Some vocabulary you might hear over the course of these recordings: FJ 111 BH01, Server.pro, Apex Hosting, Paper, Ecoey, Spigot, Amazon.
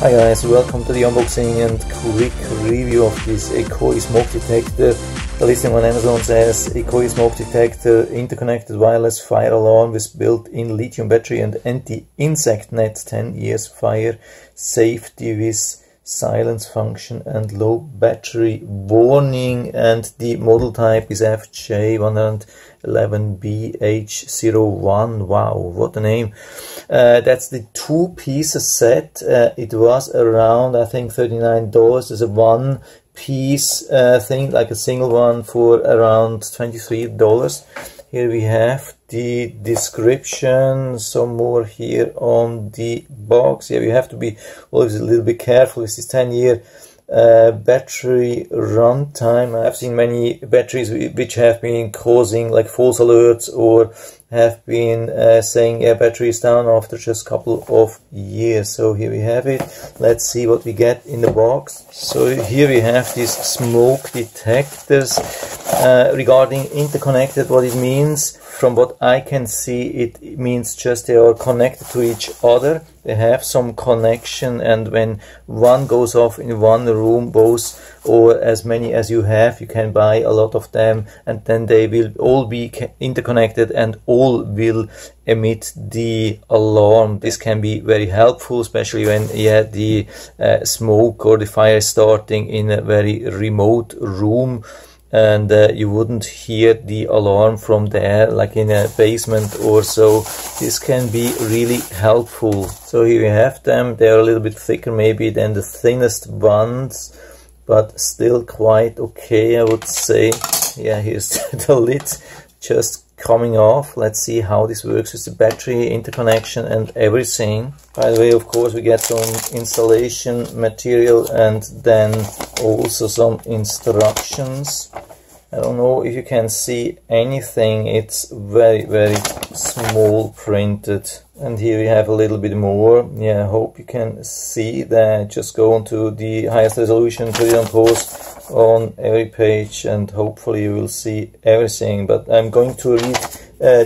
Hi guys, welcome to the unboxing and quick review of this Ecoey smoke detector. The listing on Amazon says Ecoey smoke detector, interconnected wireless fire alarm with built-in lithium battery and anti-insect net, 10 years fire safety with silence function and low battery warning, and the model type is FJ 111 BH01. Wow, what a name. That's the two-piece set. It was around, I think, $39. There's a one-piece thing, like a single one, for around $23. Here we have the description, some more here on the box. Yeah, you have to be always a little bit careful. This is 10-year battery runtime. I've seen many batteries which have been causing like false alerts or have been saying battery is down after just a couple of years. So here we have it. Let's see what we get in the box. So here we have these smoke detectors. Regarding interconnected, what it means, from what I can see, it means just they are connected to each other. They have some connection, and when one goes off in one room, both or as many as you have, you can buy a lot of them, and then they will all be interconnected and all will emit the alarm. This can be very helpful, especially when you had the smoke or the fire starting in a very remote room, and you wouldn't hear the alarm from there, like in a basement or so. This can be really helpful. So here we have them. They are a little bit thicker maybe than the thinnest ones, but still quite okay, I would say. Yeah, here's the lid just coming off. Let's see how this works with the battery, interconnection and everything. By the way, of course, we get some installation material and then also some instructions. I don't know if you can see anything. It's very, very small printed. And here we have a little bit more. Yeah, I hope you can see that. Just go onto the highest resolution, put it on pause on every page, and hopefully you will see everything. But I'm going to read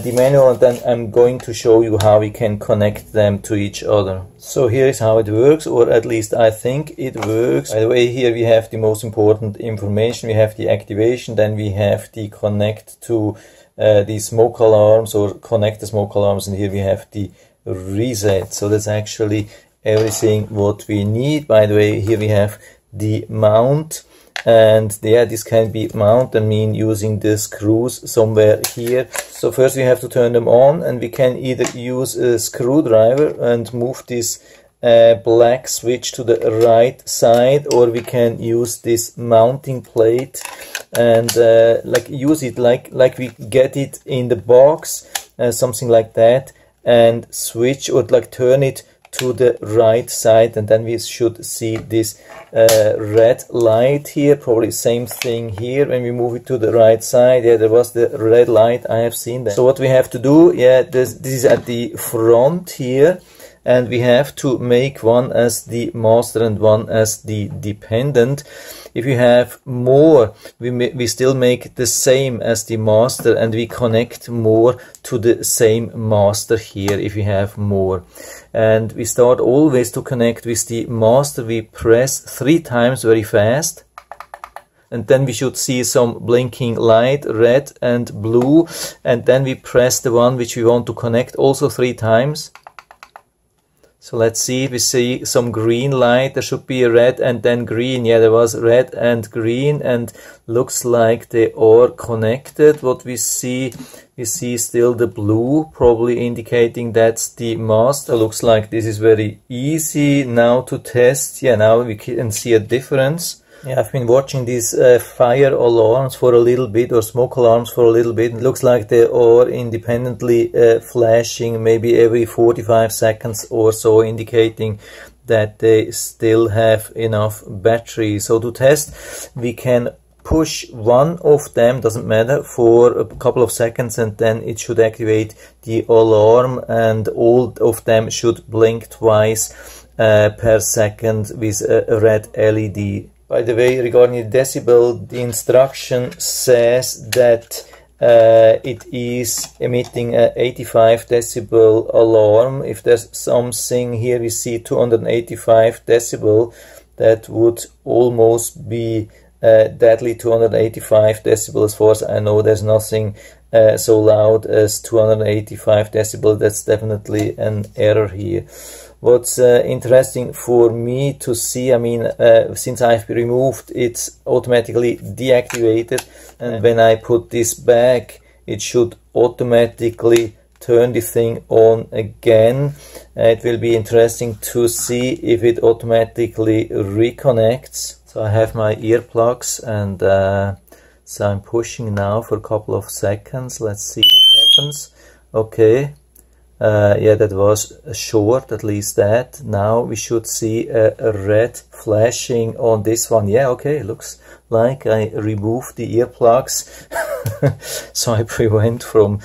the manual, and then I'm going to show you how we can connect them to each other. So here is how it works, or at least I think it works. By the way, here we have the most important information. We have the activation, then we have the connect to the smoke alarms, or connect the smoke alarms, and here we have the reset. So that's actually everything what we need. By the way, here we have the mount. And yeah, this can be mounted, I mean, using the screws somewhere here. So first we have to turn them on, and we can either use a screwdriver and move this black switch to the right side, or we can use this mounting plate and like use it like we get it in the box, something like that, and switch or like turn it to the right side, and then we should see this red light here. Probably same thing here when we move it to the right side. Yeah, there was the red light, I have seen that. So what we have to do, yeah, this is at the front here, and we have to make one as the master and one as the dependent. If we have more, we still make the same as the master, and we connect more to the same master here if we have more. And we start always to connect with the master. We press 3 times very fast, and then we should see some blinking light, red and blue, and then we press the one which we want to connect also 3 times. So let's see, we see some green light. There should be a red and then green. Yeah, there was red and green, and looks like they are connected. What we see still the blue, probably indicating that's the master. Looks like this is very easy now to test. Yeah, now we can see a difference. Yeah, I've been watching these fire alarms for a little bit, or smoke alarms for a little bit. It looks like they are independently flashing maybe every 45 seconds or so, indicating that they still have enough battery. So to test, we can push one of them, doesn't matter, for a couple of seconds, and then it should activate the alarm, and all of them should blink twice per second with a red LED. By the way, regarding the decibel, the instruction says that it is emitting a 85 decibel alarm. If there's something here, we see 285 decibel. That would almost be deadly. 285 decibel, as far as I know, there's nothing so loud as 285 decibel. That's definitely an error here. What's interesting for me to see, I mean, since I've removed, it's automatically deactivated, and when I put this back, it should automatically turn the thing on again. It will be interesting to see if it automatically reconnects. So I have my earplugs, and so I'm pushing now for a couple of seconds. Let's see what happens. Okay. Yeah, that was short, at least that. Now we should see a red flashing on this one. Yeah, okay, looks like I removed the earplugs. So I prevent from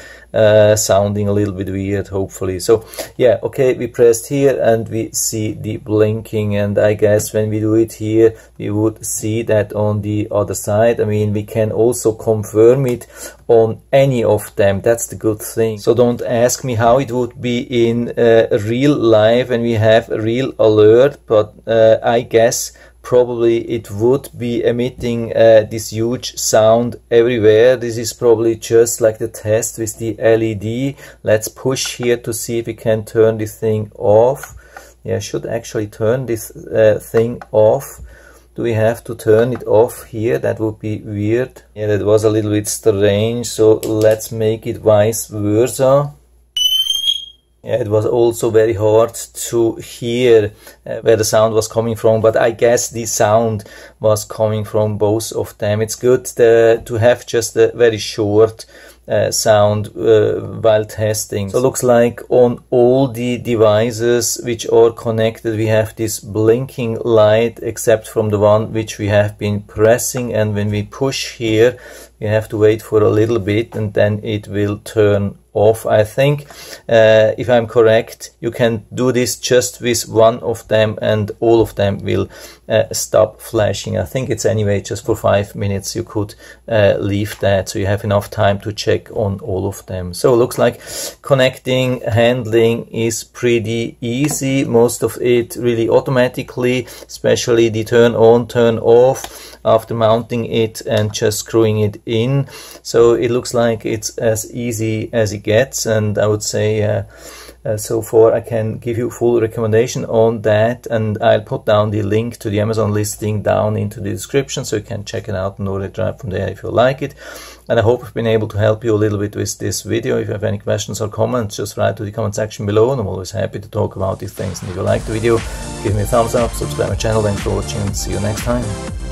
sounding a little bit weird, hopefully. So yeah, okay, we pressed here and we see the blinking, and I guess when we do it here, we would see that on the other side. I mean, we can also confirm it on any of them. That's the good thing. So don't ask me how it would be in real life when we have a real alert, but I guess probably it would be emitting this huge sound everywhere. This is probably just like the test with the LED. Let's push here to see if we can turn this thing off. Yeah, I should actually turn this thing off. Do we have to turn it off here? That would be weird. Yeah, that was a little bit strange. So let's make it vice versa. Yeah, it was also very hard to hear where the sound was coming from, but I guess the sound was coming from both of them. It's good to have just a very short sound while testing. So it looks like on all the devices which are connected, we have this blinking light, except from the one which we have been pressing, and when we push here, we have to wait for a little bit and then it will turn off, I think. If I'm correct, you can do this just with one of them and all of them will stop flashing. I think it's anyway just for 5 minutes. You could leave that, so you have enough time to check on all of them. So it looks like connecting, handling is pretty easy. Most of it really automatically, especially the turn on, turn off after mounting it and just screwing it in. So it looks like it's as easy as it gets, and I would say so far I can give you full recommendation on that, and I'll put down the link to the Amazon listing down into the description so you can check it out and order it right from there if you like it. And I hope I've been able to help you a little bit with this video. If you have any questions or comments, just write to the comment section below, and I'm always happy to talk about these things. And if you like the video, give me a thumbs up, subscribe to my channel. Thanks for watching, and see you next time.